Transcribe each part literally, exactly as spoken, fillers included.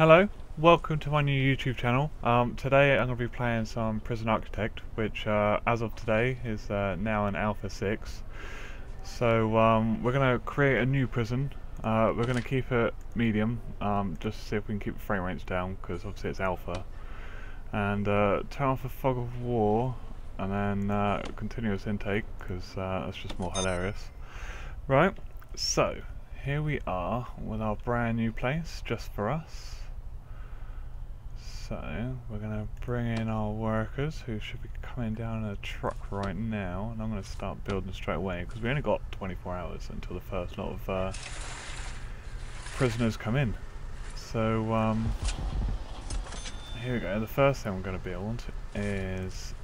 Hello, welcome to my new YouTube channel. Um, today I'm going to be playing some Prison Architect, which uh, as of today is uh, now in Alpha six. So um, we're going to create a new prison. Uh, we're going to keep it medium, um, just to see if we can keep the frame rates down, because obviously it's Alpha. And uh, turn off the fog of war, and then uh, continuous intake, because uh, that's just more hilarious. Right, so here we are with our brand new place just for us. So we're going to bring in our workers, who should be coming down in a truck right now, and I'm going to start building straight away, because we only got twenty-four hours until the first lot of uh, prisoners come in. So um, here we go. The first thing I'm going to build is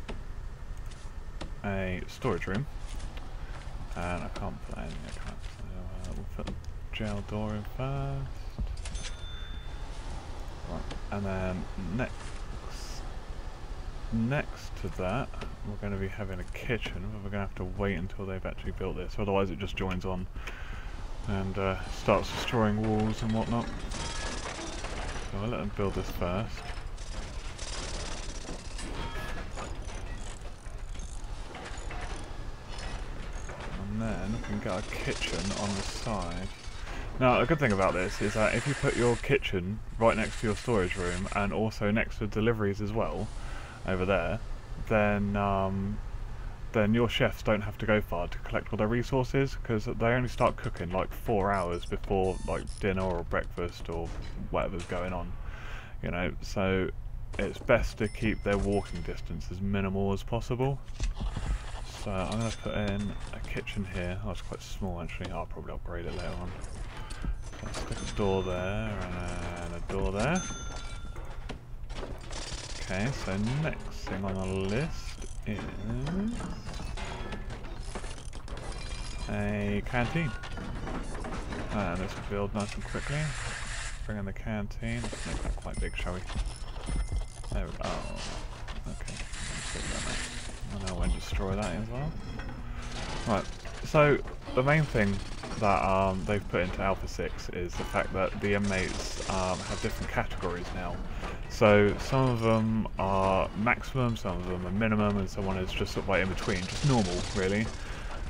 a storage room, and I can't put that in there, can't, so uh, we'll put the jail door in first. Right. And then next next to that we're going to be having a kitchen, but we're going to have to wait until they've actually built this, otherwise it just joins on and uh, starts destroying walls and whatnot. So I'll let them build this first. And then we can get our kitchen on the side. Now, a good thing about this is that if you put your kitchen right next to your storage room and also next to deliveries as well, over there, then um, then your chefs don't have to go far to collect all their resources, because they only start cooking like four hours before like dinner or breakfast or whatever's going on, you know. So it's best to keep their walking distance as minimal as possible. So I'm going to put in a kitchen here. Oh, it's quite small actually. I'll probably upgrade it later on. Let's stick a door there, and a door there. Okay, so next thing on our list is a canteen. And let's build nice and quickly. Bring in the canteen. Let's make that quite big, shall we? There we go. Oh, okay. I know I won't destroy that as well. Right, so the main thing that um, they've put into Alpha six is the fact that the inmates um, have different categories now. So some of them are maximum, some of them are minimum, and someone is just sort of like in between, just normal really.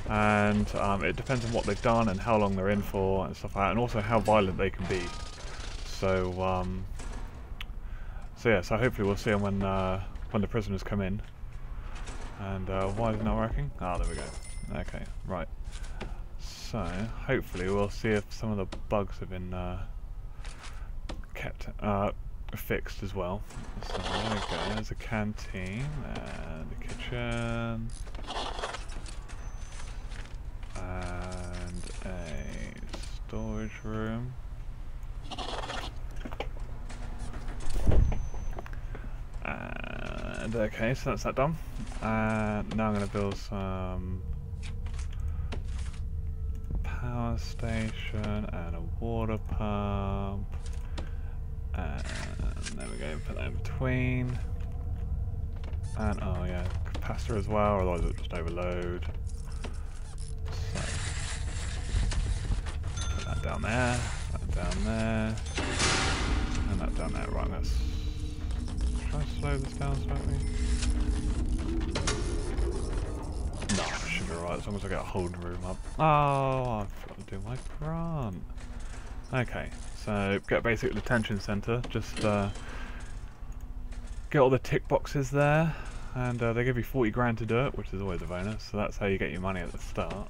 And um, it depends on what they've done and how long they're in for and stuff like that, and also how violent they can be. So um, so yeah, so hopefully we'll see them when, uh, when the prisoners come in. And uh, why is it not working? Ah, there we go. Okay, right. So, hopefully we'll see if some of the bugs have been uh, kept uh, fixed as well. So there we go, there's a canteen, and a kitchen, and a storage room, and okay, so that's that done. And now I'm going to build some power station and a water pump, and there we go, put that in between. And oh yeah, capacitor as well, otherwise it'll just overload. So put that down there, that down there, and that down there. Right, let's try to slow this down slightly. No, it should be alright, as long as I get a holding room up. Oh, I forgot to do my grant. Okay, so get basically the detention centre, just uh, get all the tick boxes there, and uh, they give you forty grand to do it, which is always a bonus, so that's how you get your money at the start.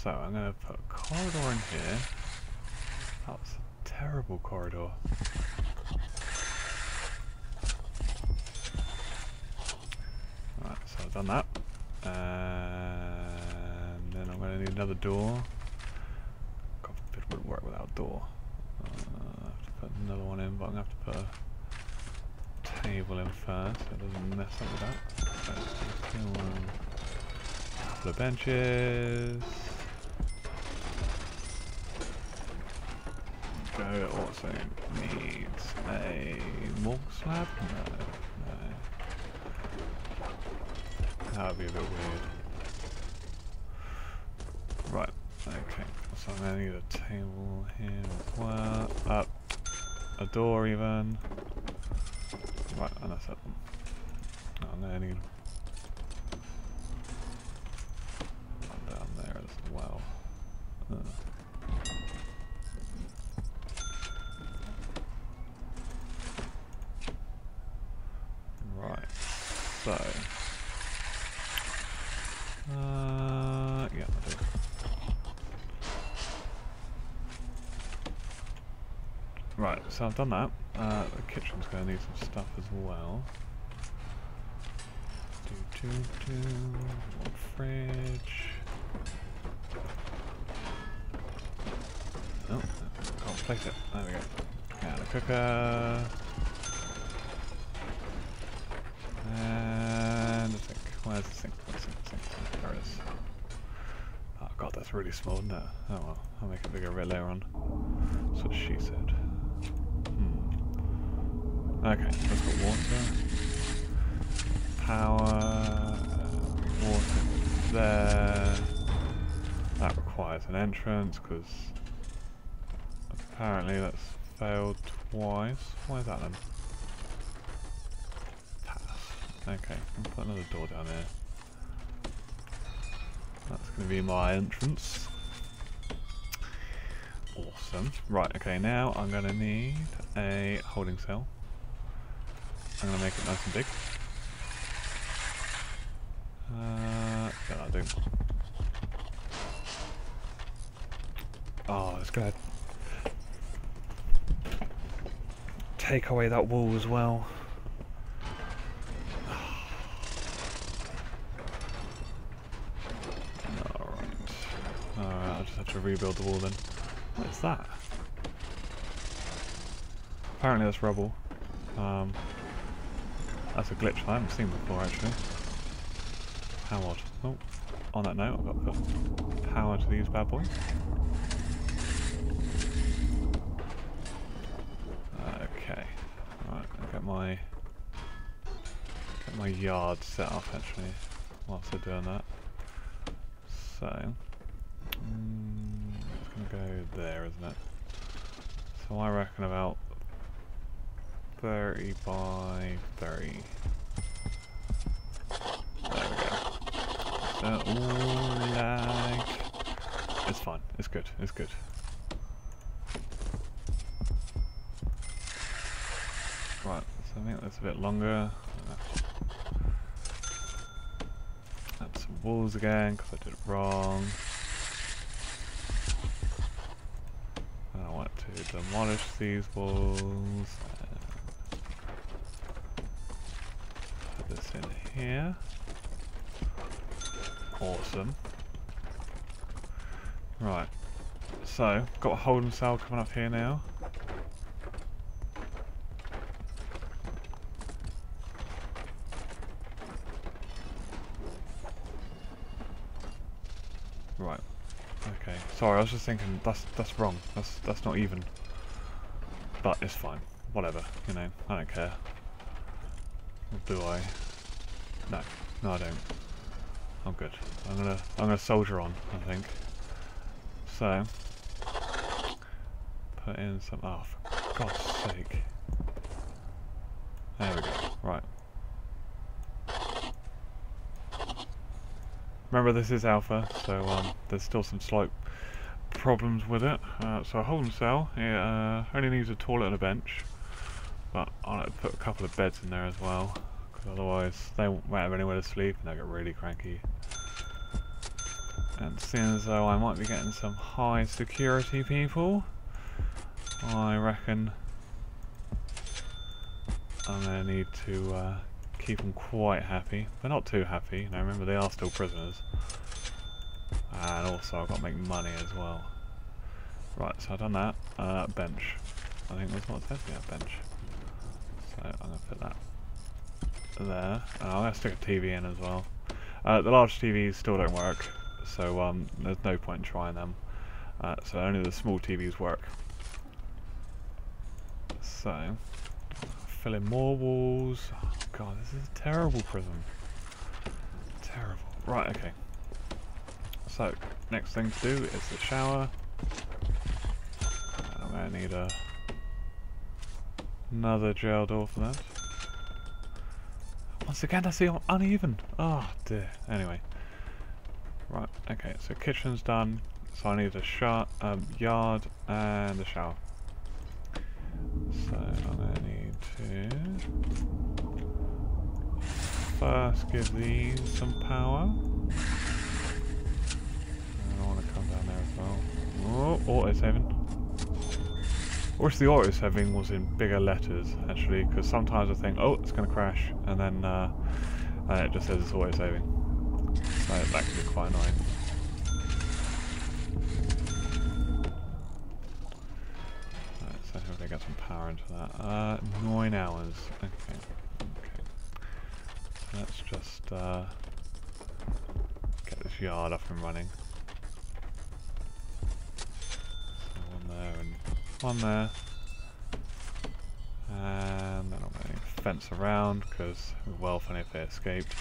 So I'm going to put a corridor in here. That's a terrible corridor. Right, so I've done that. And then I'm going to need another door. God forbid it wouldn't work without a door. Uh, I have to put another one in, but I'm going to have to put a table in first so it doesn't mess up with that. So a couple of benches. Joe also needs a morgue slab? No, no. That would be a bit weird. Right, okay. So I'm going to need a table here as well. Up. a door even. Right, and that's that one. Oh, no, I need one down there as well. Uh. Right, so. Uh, yeah, I do. Right, so I've done that. Uh, the kitchen's going to need some stuff as well. Do, do, do. One fridge. Oh, can't place it. There we go. And a cooker. And a sink. Where's the sink? Where's the sink? Sink, sink. There it is. Oh god, that's really small, isn't it? Oh well, I'll make it bigger a bit later on. That's what she said. Okay, let's put water, power, water there. That requires an entrance because apparently that's failed twice. Why is that then? Pass. Okay, I'll put another door down here. That's going to be my entrance. Awesome. Right, okay, now I'm going to need a holding cell. I'm going to make it nice and big. Uh, yeah, that'll do. Oh, it's going to take away that wall as well. Alright. Alright, I'll just have to rebuild the wall then. What is that? Apparently that's rubble. Um... That's a glitch I haven't seen before, actually. How odd. Oh, on that note, I've got to put power to these bad boys. Okay. Alright, I'll get my, get my yard set up, actually, whilst they're doing that. So, mm, it's going to go there, isn't it? So I reckon about thirty by thirty. There we go. So, ooh, lag. It's fine. It's good. It's good. Right, so I think that's a bit longer. Add some walls again because I did it wrong. And I want to demolish these walls. In here. Awesome. Right. So, got a holding cell coming up here now. Right. Okay. Sorry, I was just thinking that's that's wrong. That's that's not even. But it's fine. Whatever, you know, I don't care. Or do I? No, no I don't. I'm good. I'm gonna I'm gonna soldier on, I think. So put in some, oh for God's sake. There we go. Right. Remember this is alpha, so um there's still some slight problems with it. Uh, so a holding cell, it uh, only needs a toilet and a bench. But I'll have to put a couple of beds in there as well. Otherwise, they won't have anywhere to sleep and they'll get really cranky. And seeing as though I might be getting some high security people, I reckon I'm going to need to uh, keep them quite happy. But not too happy. Now remember, they are still prisoners. And also, I've got to make money as well. Right, so I've done that. Uh, bench. I think that's what it says, yeah, bench. So I'm going to put that there. And I'm going to stick a T V in as well. Uh, the large T Vs still don't work, so um, there's no point in trying them. Uh, so only the small T Vs work. So, fill in more walls. Oh god, this is a terrible prison. Terrible. Right, okay. So, next thing to do is the shower. And I'm going to need a Another jail door for that. Once again, I see I'm uneven. Oh dear. Anyway. Right, okay, so kitchen's done. So I need a shot, um, yard and a shower. So I'm going to need to first give these some power. And I want to come down there as well. Oh, auto-saving. I wish the auto-saving was in bigger letters, actually, because sometimes I think, oh, it's going to crash, and then uh, uh, it just says it's auto-saving. So that could be quite annoying. So hopefully I get some power into that. Uh, nine hours. Okay. Okay. So let's just uh, get this yard up and running. So one there and one there. And then I'm going to fence around because it would be well funny if they escaped.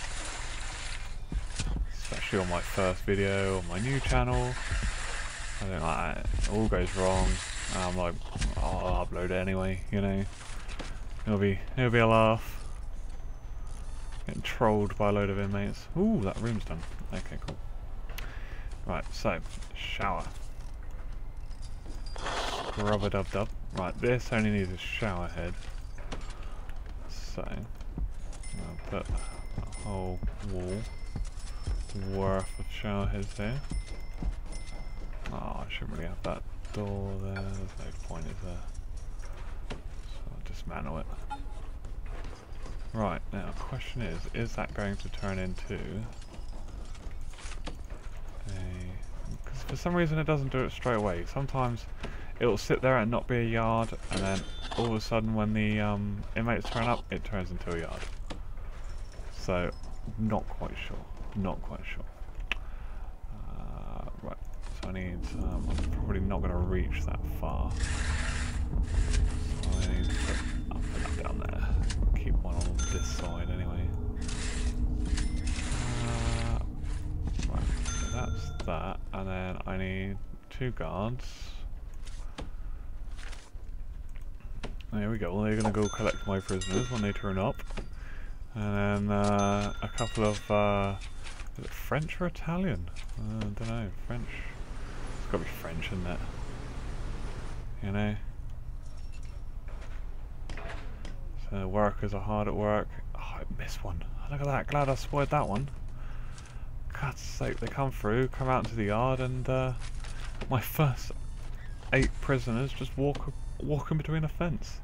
Especially on my first video on my new channel. I don't like that. It all goes wrong. And I'm like, oh, I'll upload it anyway, you know. It'll be, it'll be a laugh. Getting trolled by a load of inmates. Ooh, that room's done. Okay, cool. Right, so, shower. Scrub-a-dub-dub. Right, this only needs a shower head. So, I'll put a whole wall worth of shower heads there. Oh, I shouldn't really have that door there, there's no point, is there? So I'll dismantle it. Right, now the question is, is that going to turn into a... Because for some reason it doesn't do it straight away. Sometimes it'll sit there and not be a yard, and then all of a sudden when the um, inmates turn up, it turns into a yard. So, not quite sure. Not quite sure. I need, um, I'm probably not going to reach that far, so I need to put up and up down there, keep one on this side anyway. Uh, right, so that's that, and then I need two guards. There we go, well, they're going to go collect my prisoners when they turn up, and then uh, a couple of, uh, is it French or Italian? Uh, I don't know, French. It's gotta be French, isn't it? You know? So workers are hard at work. Oh, I missed one. Look at that, glad I spoiled that one. God's sake, they come through, come out into the yard, and uh, my first eight prisoners just walk, walk in between a fence.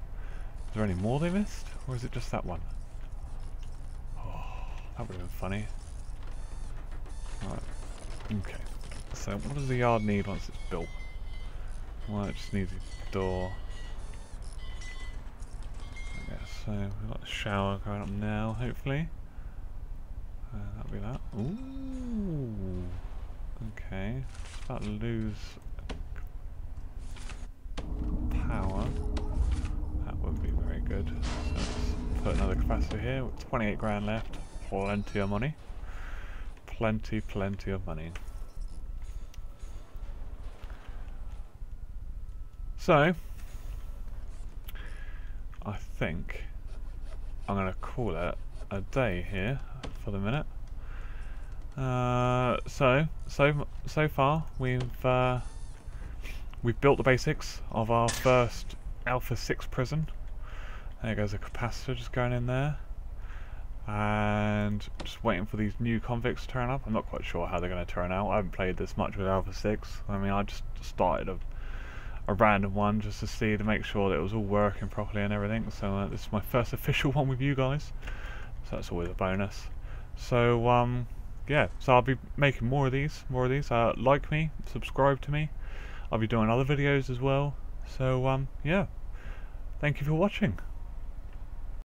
Is there any more they missed? Or is it just that one? Oh, that would have been funny. Right, okay. So what does the yard need once it's built? Well, it just needs a door. Okay, so we've got a shower going up now, hopefully. Uh, that'll be that. Ooh! Okay, just about to lose power. That wouldn't be very good. So let's put another capacitor here. With twenty-eight grand left. Plenty of money. Plenty, plenty of money. So, I think I'm going to call it a day here for the minute. Uh, so, so so far we've uh, we've built the basics of our first Alpha six prison. There goes a capacitor just going in there, and just waiting for these new convicts to turn up. I'm not quite sure how they're going to turn out. I haven't played this much with Alpha six. I mean, I just started a. a random one just to see to make sure that it was all working properly and everything, so uh, this is my first official one with you guys, so that's always a bonus. So um yeah, so I'll be making more of these more of these uh, like me, subscribe to me, I'll be doing other videos as well, so um yeah, thank you for watching.